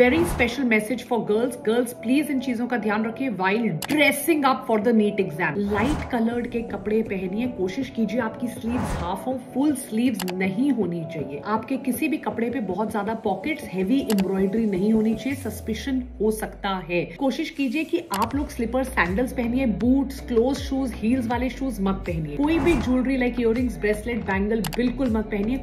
Very special message for girls. Girls please इन चीजों का ध्यान रखिए while dressing up for the NEET exam. Light coloured के कपड़े पहनिए, कोशिश कीजिए आपकी स्लीव्स हाफ हो, फुल स्लीव्स नहीं होनी चाहिए। आपके किसी भी कपड़े पे बहुत ज्यादा पॉकेट्स, हेवी एम्ब्रॉयडरी नहीं होनी चाहिए, सस्पिशन हो सकता है। कोशिश कीजिए कि आप लोग स्लीपर्स, सैंडल्स पहनिए, बूट्स, क्लोज शूज, हील्स वाले शूज मत पहनिए। कोई भी jewellery like earrings, bracelet, bangle बिल्कुल मत पहनिए।